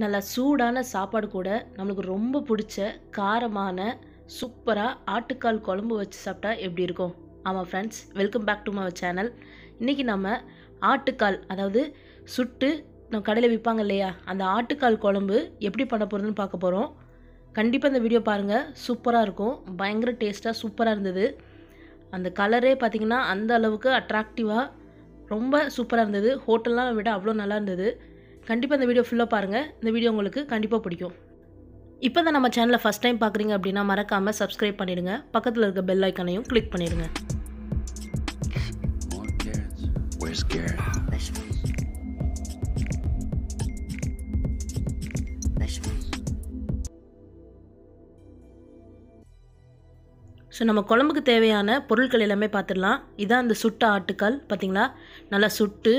நல்லா சூடான சாப்பாடு கூட நமக்கு ரொம்ப பிடிச்ச காரமான சூப்பராக ஆட்டுக்கால் குழம்பு வச்சு சாப்பிட்டா எப்படி இருக்கும்? ஆமாம் friends, welcome back to my channel. இன்றைக்கி நம்ம ஆட்டுக்கால், அதாவது சுட்டு நம்ம கடையில் விற்பாங்க இல்லையா, அந்த ஆட்டுக்கால் குழம்பு எப்படி பண்ண போகிறதுன்னு பார்க்க போகிறோம். கண்டிப்பாக இந்த வீடியோ பாருங்கள், சூப்பராக இருக்கும். பயங்கர டேஸ்ட்டாக சூப்பராக இருந்தது. அந்த கலரே பார்த்திங்கன்னா அந்த அளவுக்கு அட்ராக்டிவாக ரொம்ப சூப்பராக இருந்தது. ஹோட்டல்லாம் விட அவ்வளோ நல்லா இருந்தது. கண்டிப்பாக இந்த வீடியோ ஃபுல்லாக பாருங்கள். இந்த வீடியோ உங்களுக்கு கண்டிப்பாக பிடிக்கும். இப்போ தான் நம்ம சேனலில் ஃபஸ்ட் டைம் பார்க்குறீங்க அப்படின்னா மறக்காமல் சப்ஸ்கிரைப் பண்ணிடுங்க. பக்கத்தில் இருக்க பெல் ஐக்கனையும் கிளிக் பண்ணிடுங்க. ஸோ நம்ம குழம்புக்கு தேவையான பொருட்கள் எல்லாமே பார்த்துடலாம். இதான் அந்த சுட்ட ஆட்டுக்கால், பார்த்திங்களா? நல்லா சுட்டு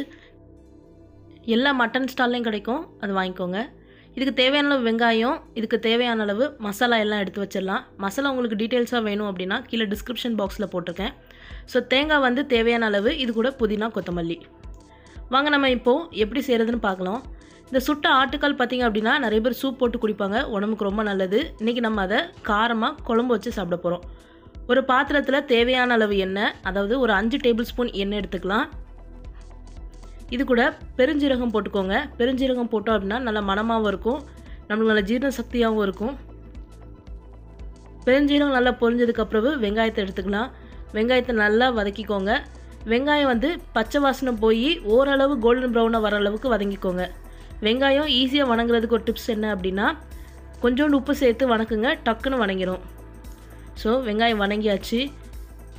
எல்லா மட்டன் ஸ்டால்லையும் கிடைக்கும், அது வாங்கிக்கோங்க. இதுக்கு தேவையான அளவு வெங்காயம், இதுக்கு தேவையான அளவு மசாலா எல்லாம் எடுத்து வச்சிடலாம். மசாலா உங்களுக்கு டீட்டெயில்ஸாக வேணும் அப்படின்னா கீழே டிஸ்கிரிப்ஷன் பாக்ஸில் போட்டிருக்கேன். ஸோ தேங்காய் வந்து தேவையான அளவு, இது கூட புதினா, கொத்தமல்லி. வாங்க நம்ம இப்போது எப்படி செய்கிறதுன்னு பார்க்கலாம். இந்த சுட்ட ஆட்டுக்கால் பார்த்திங்க அப்படின்னா நிறைய பேர் சூப் போட்டு குடிப்பாங்க, உடம்புக்கு ரொம்ப நல்லது. இன்றைக்கி நம்ம அதை காரமாக குழம்பு வச்சு சாப்பிட போகிறோம். ஒரு பாத்திரத்தில் தேவையான அளவு எண்ணெய், அதாவது ஒரு 5 டேபிள் ஸ்பூன் எண்ணெய் எடுத்துக்கலாம். இது கூட பெருஞ்சீரகம் போட்டுக்கோங்க. பெருஞ்சீரகம் போட்டோம் அப்படின்னா நல்ல மணமாகவும் இருக்கும், நம்மளுக்கு நல்ல ஜீரண சக்தியாகவும் இருக்கும். பெருஞ்சீரகம் நல்லா பொரிஞ்சதுக்கப்புறவு வெங்காயத்தை எடுத்துக்கலாம். வெங்காயத்தை நல்லா வதக்கிக்கோங்க. வெங்காயம் வந்து பச்சை வாசனை போய் ஓரளவு கோல்டன் ப்ரௌனாக வர அளவுக்கு வதங்கிக்கோங்க. வெங்காயம் ஈஸியாக வணங்குறதுக்கு ஒரு டிப்ஸ் என்ன அப்படின்னா கொஞ்சோண்டு உப்பு சேர்த்து வணக்குங்க, டக்குன்னு வணங்கிடும். ஸோ வெங்காயம் வணங்கியாச்சு.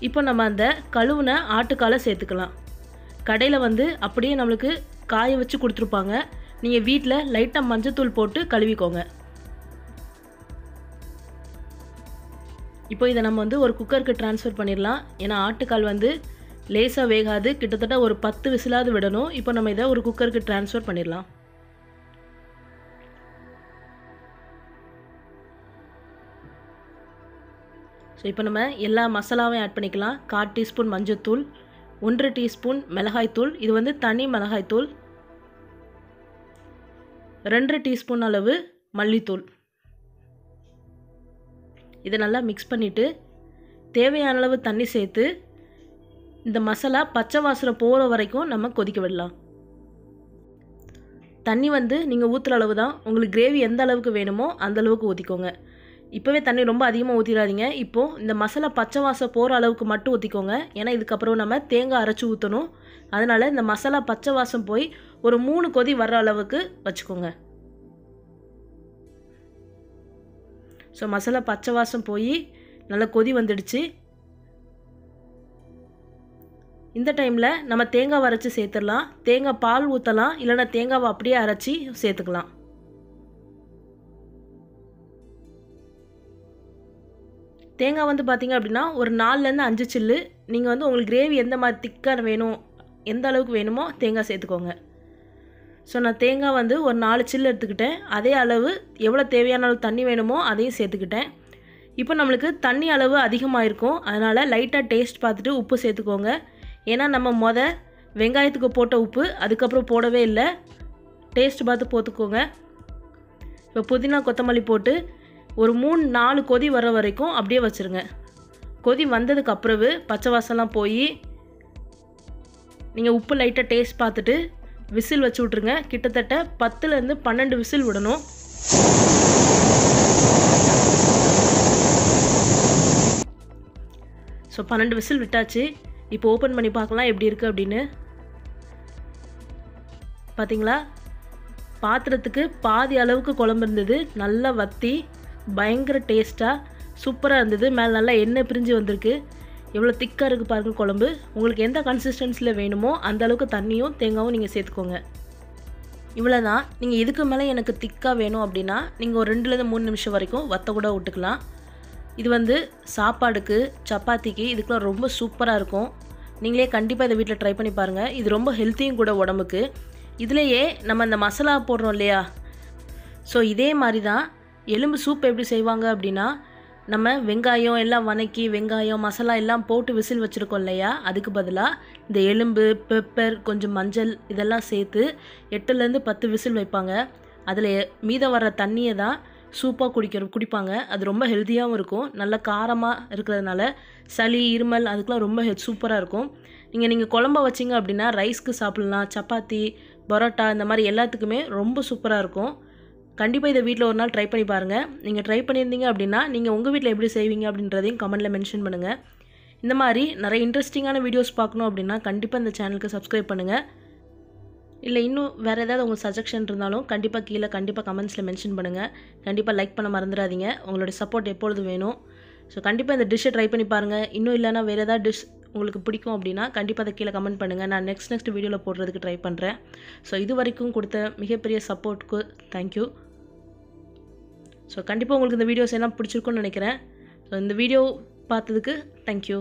இப்போ நம்ம அந்த கழுவுன ஆட்டுக்காலை சேர்த்துக்கலாம். கடையில் வந்து அப்படியே நம்மளுக்கு காய வச்சு கொடுத்துருப்பாங்க. நீங்கள் வீட்டில் லைட்டாக மஞ்சத்தூள் போட்டு கழுவிக்கோங்க. இப்போ இதை நம்ம வந்து ஒரு குக்கருக்கு ட்ரான்ஸ்ஃபர் பண்ணிடலாம். ஏன்னா ஆட்டுக்கால் வந்து லேசாக வேகாது, கிட்டத்தட்ட ஒரு 10 விசிலாவது விடணும். இப்போ நம்ம இதை ஒரு குக்கருக்கு ட்ரான்ஸ்ஃபர் பண்ணிடலாம். ஸோ இப்போ நம்ம எல்லா மசாலாவையும் ஆட் பண்ணிக்கலாம். 1/4 டீஸ்பூன் மஞ்சத்தூள், 1 டீஸ்பூன் மிளகாய்த்தூள், இது வந்து தனி மிளகாய்த்தூள், 2 டீஸ்பூன் அளவு மல்லித்தூள். இதை நல்லா மிக்ஸ் பண்ணிவிட்டு தேவையான அளவு தண்ணி சேர்த்து இந்த மசாலா பச்சை வாசனை போகிற வரைக்கும் நம்ம கொதிக்க விடலாம். தண்ணி வந்து நீங்கள் ஊற்றுற அளவு தான், உங்களுக்கு கிரேவி எந்த அளவுக்கு வேணுமோ அந்தளவுக்கு ஊற்றிக்கோங்க. இப்போவே தண்ணி ரொம்ப அதிகமாக ஊற்றிடாதீங்க. இப்போது இந்த மசாலா பச்சை வாசம் போகிற அளவுக்கு மட்டும் ஊற்றிக்கோங்க. ஏன்னா இதுக்கப்புறம் நம்ம தேங்காய் அரைச்சி ஊற்றணும். அதனால் இந்த மசாலா பச்சை வாசம் போய் ஒரு 3 கொதி வர்ற அளவுக்கு வச்சுக்கோங்க. ஸோ மசாலா பச்சை வாசம் போய் நல்லா கொதி வந்துடுச்சு. இந்த டைமில் நம்ம தேங்காய் அரைச்சி சேர்த்துடலாம். தேங்காய் பால் ஊற்றலாம், இல்லைன்னா தேங்காவை அப்படியே அரைச்சி சேர்த்துக்கலாம். தேங்காய் வந்து பார்த்திங்க அப்படின்னா ஒரு 4லேருந்து 5 சில்லு. நீங்கள் வந்து உங்களுக்கு கிரேவி எந்த மாதிரி திக்காக வேணும், எந்த அளவுக்கு வேணுமோ தேங்காய் சேர்த்துக்கோங்க. ஸோ நான் தேங்காய் வந்து ஒரு 4 சில்லு எடுத்துக்கிட்டேன். அதே அளவு எவ்வளோ தேவையான அளவு தண்ணி வேணுமோ அதையும் சேர்த்துக்கிட்டேன். இப்போ நம்மளுக்கு தண்ணி அளவு அதிகமாக இருக்கும், அதனால் லைட்டாக டேஸ்ட் பார்த்துட்டு உப்பு சேர்த்துக்கோங்க. ஏன்னா நம்ம வெங்காயத்துக்கு போட்ட உப்பு அதுக்கப்புறம் போடவே இல்லை, டேஸ்ட் பார்த்து போட்டுக்கோங்க. இப்போ புதினா, கொத்தமல்லி போட்டு ஒரு 3-4 கொதி வர வரைக்கும் அப்படியே வச்சுருங்க. கொதி வந்ததுக்கு அப்புறவு பச்சை வாசம்லாம் போய் நீங்கள் உப்பு லைட்டாக டேஸ்ட் பார்த்துட்டு விசில் வச்சு விட்ருங்க. கிட்டத்தட்ட 10லேருந்து 12 விசில் விடணும். ஸோ 12 விசில் விட்டாச்சு. இப்போ ஓப்பன் பண்ணி பார்க்கலாம் எப்படி இருக்குது அப்படின்னு. பார்த்தீங்களா, பாத்திரத்துக்கு பாதி அளவுக்கு குழம்பு இருந்தது. நல்லா வற்றி பயங்கர டேஸ்ட்டாக சூப்பராக இருந்தது. மேலே நல்லா எண்ணெய் பிரிஞ்சு வந்திருக்கு. எவ்வளோ திக்காக இருக்குது பாருங்கள் குழம்பு. உங்களுக்கு எந்த கன்சிஸ்டன்சியில் வேணுமோ அந்தளவுக்கு தண்ணியும் தேங்காயும் நீங்கள் சேர்த்துக்கோங்க. இவ்வளோ தான். நீங்கள் இதுக்கு மேலே எனக்கு திக்காக வேணும் அப்படின்னா நீங்கள் ஒரு 2லேருந்து 3 நிமிஷம் வரைக்கும் வற்ற கூட விட்டுக்கலாம். இது வந்து சாப்பாடுக்கு, சப்பாத்திக்கு, இதுக்கெலாம் ரொம்ப சூப்பராக இருக்கும். நீங்களே கண்டிப்பாக இதை வீட்டில் ட்ரை பண்ணி பாருங்கள். இது ரொம்ப ஹெல்த்தியும் கூட உடம்புக்கு. இதுலேயே நம்ம இந்த மசாலா போடுறோம் இல்லையா, ஸோ இதே மாதிரி தான் எலும்பு சூப் எப்படி செய்வாங்க அப்படின்னா நம்ம வெங்காயம் எல்லாம் வதக்கி வெங்காயம் மசாலா எல்லாம் போட்டு விசில் வச்சுருக்கோம் இல்லையா, அதுக்கு பதிலாக இந்த எலும்பு, பெப்பர், கொஞ்சம் மஞ்சள் இதெல்லாம் சேர்த்து 8லேருந்து 10 விசில் வைப்பாங்க. அதில் மீதம் வர தண்ணியை தான் சூப்பாக குடிப்பாங்க. அது ரொம்ப ஹெல்த்தியாகவும் இருக்கும். நல்ல காரமாக இருக்கிறதுனால சளி இருமல் அதுக்கெலாம் ரொம்ப சூப்பராக இருக்கும். நீங்கள் குழம்பு வச்சிங்க அப்படின்னா ரைஸ்க்கு சாப்பிட்லாம், சப்பாத்தி பரோட்டா இந்த மாதிரி எல்லாத்துக்குமே ரொம்ப சூப்பராக இருக்கும். கண்டிப்பாக இதை வீட்டில் ஒரு நாள் ட்ரை பண்ணி பாருங்கள். நீங்கள் ட்ரை பண்ணியிருந்தீங்க அப்படின்னா நீங்கள் உங்கள் வீட்டில் எப்படி செய்வீங்க அப்படின்றதையும் கமெண்ட்டில் மென்ஷன் பண்ணுங்கள். இந்த மாதிரி நிறைய இன்ட்ரெஸ்டிங்கான வீடியோஸ் பார்க்கணும் அப்படின்னா கண்டிப்பாக இந்த சேனலுக்கு சப்ஸ்கிரைப் பண்ணுங்கள். இல்லை இன்னும் வேறு ஏதாவது உங்கள் சஜஷன் இருந்தாலும் கண்டிப்பாக கீழே கமெண்ட்ஸில் மென்ஷன் பண்ணுங்கள். கண்டிப்பாக லைக் பண்ண மறந்துடாதீங்க. உங்களுடைய சப்போர்ட் எப்பொழுதும் வேணும். ஸோ கண்டிப்பாக இந்த டிஷ்ஷை ட்ரை பண்ணி பாருங்கள். இன்னும் இல்லைனா வேறு ஏதாவது டிஷ் உங்களுக்கு பிடிக்கும் அப்படின்னா கண்டிப்பாக அதை கீழே கமெண்ட் பண்ணுங்கள். நான் நெக்ஸ்ட் வீடியோவில் போடுறதுக்கு ட்ரை பண்ணுறேன். ஸோ இது வரைக்கும் கொடுத்த மிகப்பெரிய சப்போர்ட்டுக்கு தேங்க்யூ. ஸோ கண்டிப்பாக உங்களுக்கு இந்த வீடியோஸ் எல்லாம் பிடிச்சிருக்குன்னு நினைக்கிறேன். ஸோ இந்த வீடியோ பார்த்ததுக்கு தேங்க்யூ.